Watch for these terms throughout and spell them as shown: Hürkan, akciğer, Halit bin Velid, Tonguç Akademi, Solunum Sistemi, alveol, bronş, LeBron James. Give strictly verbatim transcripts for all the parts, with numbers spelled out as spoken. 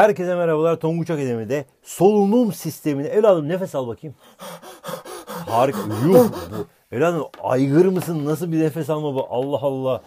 Herkese merhabalar. Tonguç Akademi'de solunum sistemini... Evladım nefes al bakayım. Harika. Yuh. Evladım aygır mısın? Nasıl bir nefes alma bu? Allah Allah.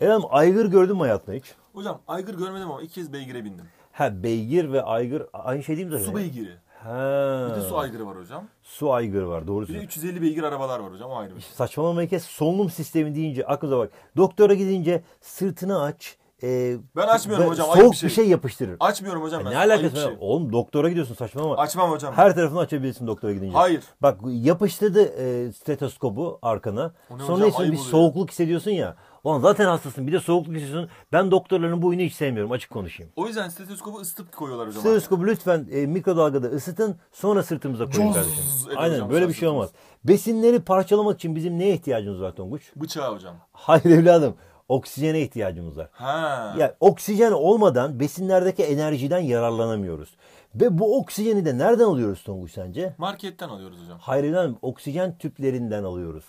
Evladım aygır gördün mü hayatında hiç? Hocam aygır görmedim ama iki kez beygire bindim. Ha beygir ve aygır aynı şey değil mi? Su beygiri. Ha. Bir de su aygırı var hocam. Su aygırı var doğru. Bir de üç yüz elli beygir arabalar var hocam, o ayrı bir şey. Saçmalama, kes solunum sistemi deyince aklınıza bak. Doktora gidince sırtını aç. E, ben açmıyorum ben, hocam. Soğuk bir şey. bir şey yapıştırır. Açmıyorum hocam. Ya ben. Ne alakası var? Şey. Oğlum doktora gidiyorsun, saçmalama. Açmam hocam. Her tarafını açabilirsin doktora gidince. Hayır. Bak yapıştırdı e, stetoskopu arkana. Sonra hocam, işte bir oluyor. Soğukluk hissediyorsun ya. Ulan zaten hastasın, bir de soğukluk hissediyorsun. Ben doktorların bu oyunu hiç sevmiyorum, açık konuşayım. O yüzden stetoskopu ısıtıp koyuyorlar hocam. Stetoskopu lütfen e, mikrodalgada ısıtın, sonra sırtımıza koyun kardeşim. Aynen hocam, böyle bir şey olmaz. Besinleri parçalamak için bizim neye ihtiyacımız var Tonguç? Bıçağa hocam. Hayır evladım. Oksijene ihtiyacımız var. Ha. Yani oksijen olmadan besinlerdeki enerjiden yararlanamıyoruz. Ve bu oksijeni de nereden alıyoruz Tonguç sence? Marketten alıyoruz hocam. Hayır efendim, oksijen tüplerinden alıyoruz.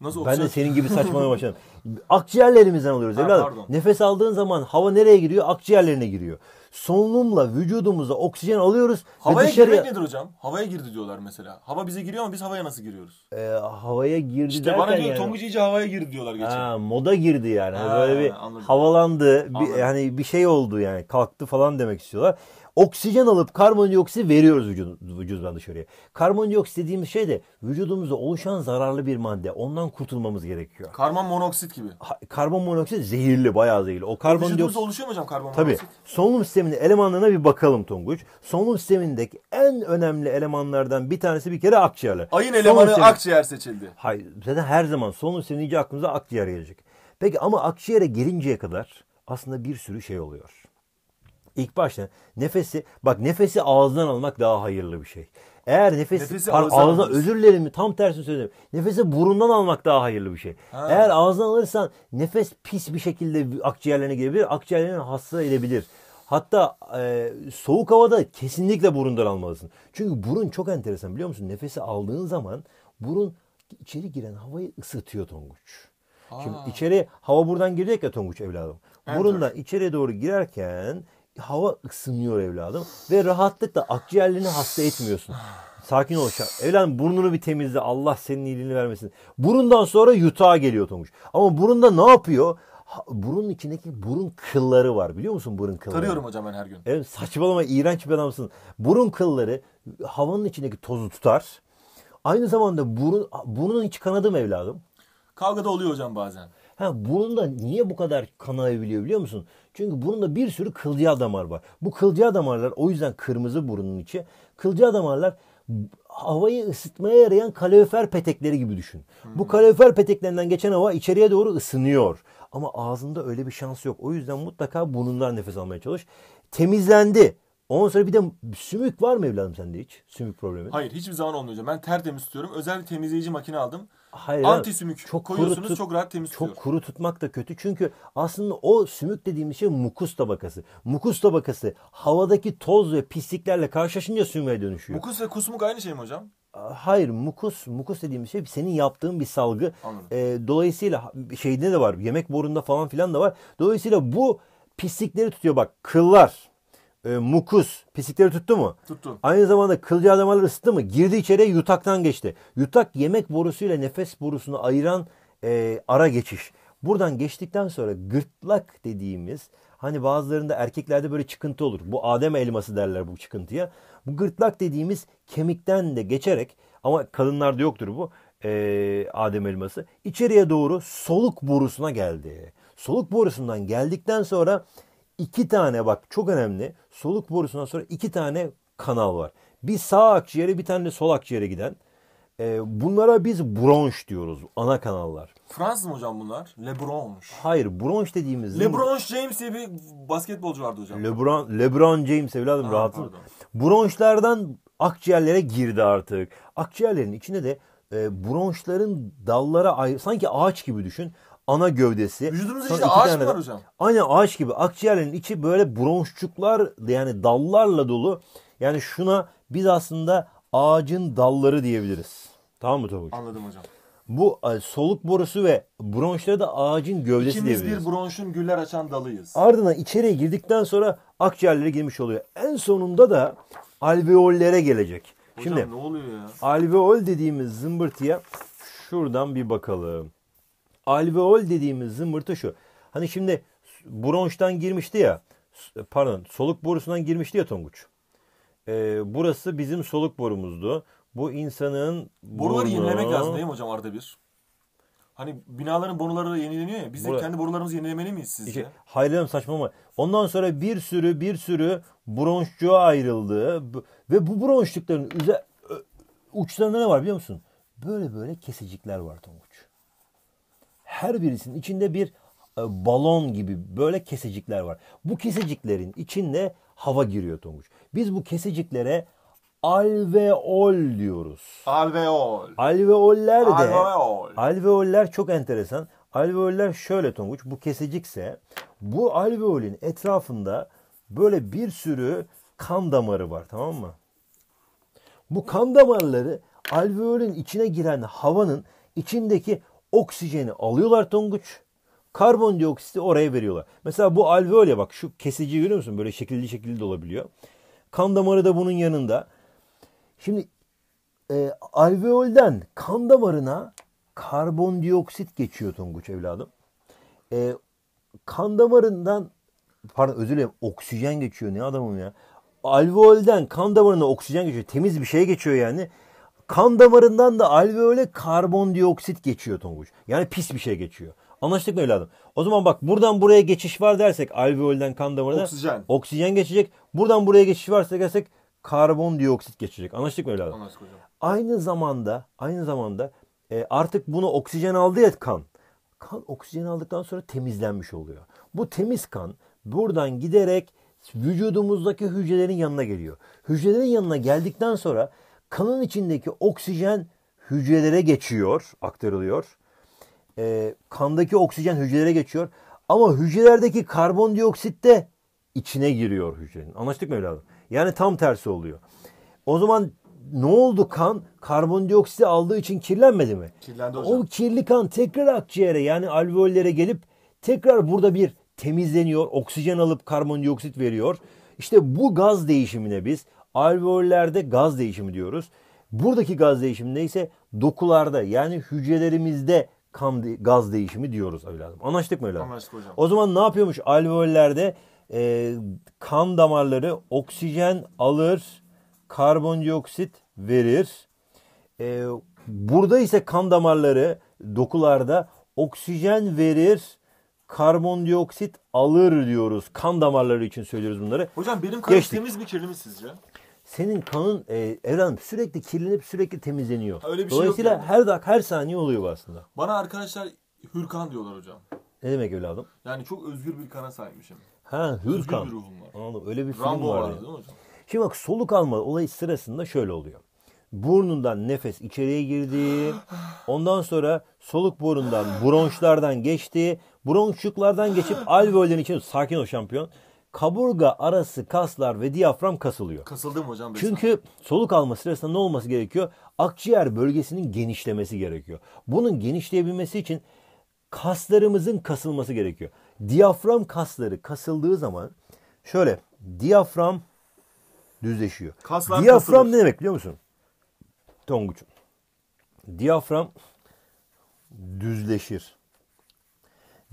Nasıl oksijen? Ben de senin gibi saçmalamaya başladım. Akciğerlerimizden alıyoruz ha, evladım. Pardon. Nefes aldığın zaman hava nereye giriyor? Akciğerlerine giriyor. Solunumla vücudumuza oksijen alıyoruz. Havaya dışarıya... girmek nedir hocam? Havaya girdi diyorlar mesela. Hava bize giriyor ama biz havaya nasıl giriyoruz? Ee, havaya girdi işte derken bana diyor yani... Tonguç iyice havaya girdi diyorlar geçen. Ha, moda girdi yani. Ha, böyle bir anladım. Havalandı. Bir, yani bir şey oldu yani. Kalktı falan demek istiyorlar. Oksijen alıp karbondioksit veriyoruz vücud, vücuddan dışarıya. Karbondioksit dediğimiz şey de vücudumuzda oluşan zararlı bir madde. Ondan kurtulmamız gerekiyor. Karbon monoksit gibi. Ha, karbon monoksit zehirli, bayağı zehirli. O karbon vücudumuzda dioksit... oluşuyor mu hocam karbon monoksit? Tabii. Solunum sisteminin elemanlarına bir bakalım Tonguç. Solunum sistemindeki en önemli elemanlardan bir tanesi bir kere akciğerler. Ayın elemanı solunum sistemi... akciğer seçildi. Hayır. Zaten her zaman solunum sistemi deyince aklımıza akciğer gelecek. Peki ama akciğere gelinceye kadar aslında bir sürü şey oluyor. İlk başta nefesi, bak nefesi ağızdan almak daha hayırlı bir şey. Eğer nefesi, nefesi ağızdan, ağızdan özür dilerim tam tersini söylüyorum. Nefesi burundan almak daha hayırlı bir şey. Ha. Eğer ağızdan alırsan nefes pis bir şekilde akciğerlerine girebilir, akciğerlerini hasta edebilir. Hatta e, soğuk havada kesinlikle burundan almalısın. Çünkü burun çok enteresan, biliyor musun? Nefesi aldığın zaman burun içeri giren havayı ısıtıyor Tonguç. Ha. Şimdi içeri hava buradan girecek ya Tonguç evladım. Burundan içeriye doğru girerken... Hava ısınıyor evladım ve rahatlıkla akciğerlerini hasta etmiyorsun. Sakin ol şah. Evladım burnunu bir temizle, Allah senin iyiliğini vermesin. Burundan sonra yutağa geliyor Tonguç. Ama burunda ne yapıyor? Ha, burunun içindeki burun kılları var, biliyor musun burun kılları? Tarıyorum hocam ben her gün. Evet, saçmalama, iğrenç bir adamsın. Burun kılları havanın içindeki tozu tutar. Aynı zamanda burun, burnun hiç kanadı mı evladım? Kavgada oluyor hocam bazen. Ha, burunda niye bu kadar kanayabiliyor biliyor musun? Çünkü burunda bir sürü kılcal damar var. Bu kılcal damarlar, o yüzden kırmızı burnun içi. Kılcal damarlar havayı ısıtmaya yarayan kalorifer petekleri gibi düşün. Hmm. Bu kalorifer peteklerinden geçen hava içeriye doğru ısınıyor. Ama ağzında öyle bir şans yok. O yüzden mutlaka burnundan nefes almaya çalış. Temizlendi. Ondan sonra bir de sümük var mı evladım sende hiç? Sümük problemi. Hayır, hiçbir zaman olmuyor hocam. Ben tertemiz tutuyorum. Özel bir temizleyici makine aldım. Hayır, anti sümük çok koyuyorsunuz tut, çok rahat temiz tutuyor. Çok kuru tutmak da kötü çünkü aslında o sümük dediğimiz şey mukus tabakası. Mukus tabakası havadaki toz ve pisliklerle karşılaşınca sümüğe dönüşüyor. Mukus ve kusmuk aynı şey mi hocam? Hayır, mukus mukus dediğimiz şey senin yaptığın bir salgı. E, dolayısıyla şeyde de var, yemek borunda falan filan da var. Dolayısıyla bu pislikleri tutuyor, bak kıllar. E, mukus pislikleri tuttu mu? Tuttu. Aynı zamanda kılcal damarları ısıttı mı? Girdi içeriye, yutaktan geçti. Yutak yemek borusuyla nefes borusunu ayıran e, ara geçiş. Buradan geçtikten sonra gırtlak dediğimiz, hani bazılarında erkeklerde böyle çıkıntı olur. Bu Adem elması derler bu çıkıntıya. Bu gırtlak dediğimiz kemikten de geçerek, ama kadınlarda yoktur bu e, Adem elması. İçeriye doğru soluk borusuna geldi. Soluk borusundan geldikten sonra İki tane, bak çok önemli, soluk borusundan sonra iki tane kanal var. Bir sağ akciğere, bir tane de sol akciğere giden. E, bunlara biz bronş diyoruz, ana kanallar. Fransız mı hocam bunlar? LeBron. Hayır, bronş dediğimiz... LeBron James diye bir basketbolcu vardı hocam. LeBron, LeBron James evladım, ha, rahatsız. Pardon. Bronşlardan akciğerlere girdi artık. Akciğerlerin içinde de e, bronşların dallara ayrı, sanki ağaç gibi düşün. Ana gövdesi. Vücudumuzda işte ağaç mı var hocam? Aynen ağaç gibi. Akciğerlerin içi böyle bronşçuklar, yani dallarla dolu. Yani şuna biz aslında ağacın dalları diyebiliriz. Tamam mı Tonguç? Anladım hocam. Bu soluk borusu ve bronşları da ağacın gövdesi diyebiliriz. İkimiz bir bronşun güller açan dalıyız. Ardından içeriye girdikten sonra akciğerlere girmiş oluyor. En sonunda da alveollere gelecek. Hocam şimdi, ne oluyor ya? Alveol dediğimiz zımbırtıya şuradan bir bakalım. Alveol dediğimiz zımbırtı şu. Hani şimdi bronştan girmişti ya. Pardon, soluk borusundan girmişti ya Tonguç. Ee, burası bizim soluk borumuzdu. Bu insanın boruları burnu... yenilemek lazım değil mi hocam arada bir? Hani binaların boruları yenileniyor ya. Biz de Bura... kendi borularımızı yenilemeli miyiz sizce? İşte, hayır canım, saçmalama. Ondan sonra bir sürü bir sürü bronşçuğa ayrıldı. Ve bu bronşlukların üze... uçlarında ne var biliyor musun? Böyle böyle kesicikler var Tonguç. Her birisinin içinde bir balon gibi böyle kesicikler var. Bu kesiciklerin içinde hava giriyor Tonguç. Biz bu kesiciklere alveol diyoruz. Alveol. Alveoller de. Alveol. Alveoller çok enteresan. Alveoller şöyle Tonguç. Bu kesicikse bu alveolin etrafında böyle bir sürü kan damarı var, tamam mı? Bu kan damarları alveolin içine giren havanın içindeki oksijeni alıyorlar Tonguç. Karbondioksiti oraya veriyorlar. Mesela bu alveol ya, bak şu kesici görüyor musun? Böyle şekilli şekilli de olabiliyor. Kan damarı da bunun yanında. Şimdi e, alveolden kan damarına karbondioksit geçiyor Tonguç evladım. E, kan damarından pardon özür dilerim oksijen geçiyor. Ne adamım ya. Alveolden kan damarına oksijen geçiyor. Temiz bir şey geçiyor yani. Kan damarından da alveole karbondioksit geçiyor Tonguç. Yani pis bir şey geçiyor. Anlaştık mı evladım? O zaman bak buradan buraya geçiş var dersek alveolden kan damarına oksijen. oksijen geçecek. Buradan buraya geçiş varsa dersek karbondioksit geçecek. Anlaştık mı evladım? Anlaştık hocam. Aynı zamanda aynı zamanda e, artık bunu oksijen aldı ya kan. Kan oksijen aldıktan sonra temizlenmiş oluyor. Bu temiz kan buradan giderek vücudumuzdaki hücrelerin yanına geliyor. Hücrelerin yanına geldikten sonra kanın içindeki oksijen hücrelere geçiyor, aktarılıyor. E, kandaki oksijen hücrelere geçiyor. Ama hücrelerdeki karbondioksit de içine giriyor hücrenin. Anlaştık mı evladım? Yani tam tersi oluyor. O zaman ne oldu kan? Karbondioksiti aldığı için kirlenmedi mi? Kirlendi hocam. O kirli kan tekrar akciğere yani alveollere gelip tekrar burada bir temizleniyor. Oksijen alıp karbondioksit veriyor. İşte bu gaz değişimine biz alveollerde gaz değişimi diyoruz. Buradaki gaz değişimi neyse dokularda yani hücrelerimizde kan de, gaz değişimi diyoruz evladım. Anlaştık mı evladım? Anlaştık hocam. O zaman ne yapıyormuş alveollerde? E, kan damarları oksijen alır, karbondioksit verir. E, burada ise kan damarları dokularda oksijen verir, karbondioksit alır diyoruz. Kan damarları için söylüyoruz bunları. Hocam benim kanım temiz mi kirli mi sizce? Senin kanın e, evladım sürekli kirlenip sürekli temizleniyor. Öyle bir Dolayısıyla şey yok yani. her dak her saniye oluyor bu aslında. Bana arkadaşlar Hürkan diyorlar hocam. Ne demek evladım? Yani çok özgür bir kana sahipmişim. Ha, Hürkan. Özgür bir ruhum var. Anladım. Öyle bir film Rambo var. Rambo vardı değil mi hocam? Şimdi bak soluk alma olayı sırasında şöyle oluyor. Burnundan nefes içeriye girdi. Ondan sonra soluk borundan bronşlardan geçti. Bronşluklardan geçip alveollerin içine sakin ol şampiyon. Kaburga arası kaslar ve diyafram kasılıyor. Kasıldı mı hocam? Çünkü soluk alma sırasında ne olması gerekiyor? Akciğer bölgesinin genişlemesi gerekiyor. Bunun genişleyebilmesi için kaslarımızın kasılması gerekiyor. Diyafram kasları kasıldığı zaman şöyle diyafram düzleşiyor. Kaslar diyafram kasılır. Ne demek biliyor musun? Tonguç'um. Diyafram düzleşir.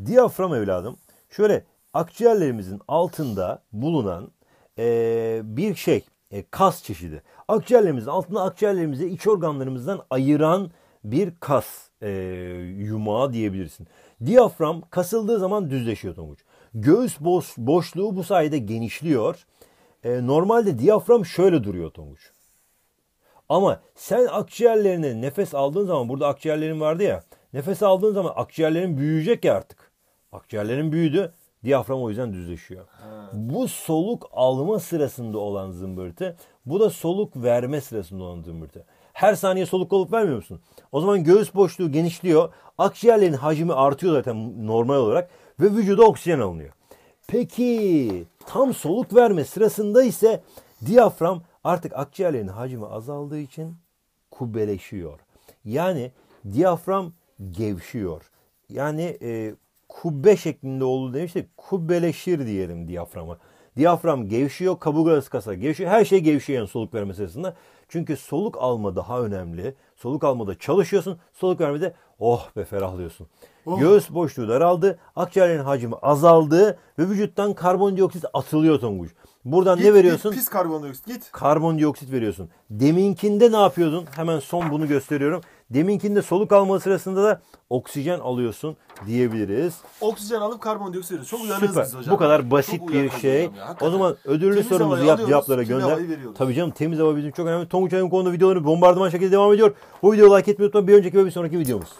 Diyafram evladım şöyle akciğerlerimizin altında bulunan e, bir şey e, kas çeşidi. Akciğerlerimizin altında akciğerlerimizi iç organlarımızdan ayıran bir kas e, yumağı diyebilirsin. Diyafram kasıldığı zaman düzleşiyor Tonguç. Göğüs boş, boşluğu bu sayede genişliyor. E, normalde diyafram şöyle duruyor Tonguç. Ama sen akciğerlerine nefes aldığın zaman burada akciğerlerin vardı ya. Nefes aldığın zaman akciğerlerin büyüyecek ya artık. Akciğerlerin büyüdü. Diyafram o yüzden düzleşiyor. Ha. Bu soluk alma sırasında olan zımbırtı. Bu da soluk verme sırasında olan zımbırtı. Her saniye soluk alıp vermiyor musun? O zaman göğüs boşluğu genişliyor. Akciğerlerin hacmi artıyor zaten normal olarak. Ve vücuda oksijen alınıyor. Peki tam soluk verme sırasında ise diyafram artık akciğerlerin hacmi azaldığı için kubbeleşiyor. Yani Diyafram gevşiyor. Yani e, kubbe şeklinde oldu demiştik. Kubbeleşir diyelim diyaframa. Diyafram gevşiyor, kaburgası kasa gevşiyor. Her şey gevşiyor yani soluk verme sırasında. Çünkü soluk alma daha önemli. Soluk almada çalışıyorsun. Soluk vermede oh be ferahlıyorsun. Oh. Göğüs boşluğu daraldı. Akciğerlerin hacmi azaldı. Ve vücuttan karbondioksit atılıyor Tonguç. Buradan git, ne veriyorsun? Git, pis karbondioksit git. Karbondioksit veriyorsun. Deminkinde ne yapıyordun? Hemen son bunu gösteriyorum. Deminkinde soluk alma sırasında da oksijen alıyorsun diyebiliriz. Oksijen alıp karbondioksit veriyoruz. Çok uyanırız biz hocam. Bu kadar basit bir şey. Ya, o zaman ödüllü temiz sorumuzu yap, cevaplara gönder. Tabii canım, temiz hava bizim çok önemli. Tonguç Akademi konuda videoları bombardıman şekilde devam ediyor. Bu videoyu like etmeyi unutma. Bir önceki ve bir sonraki videomuz.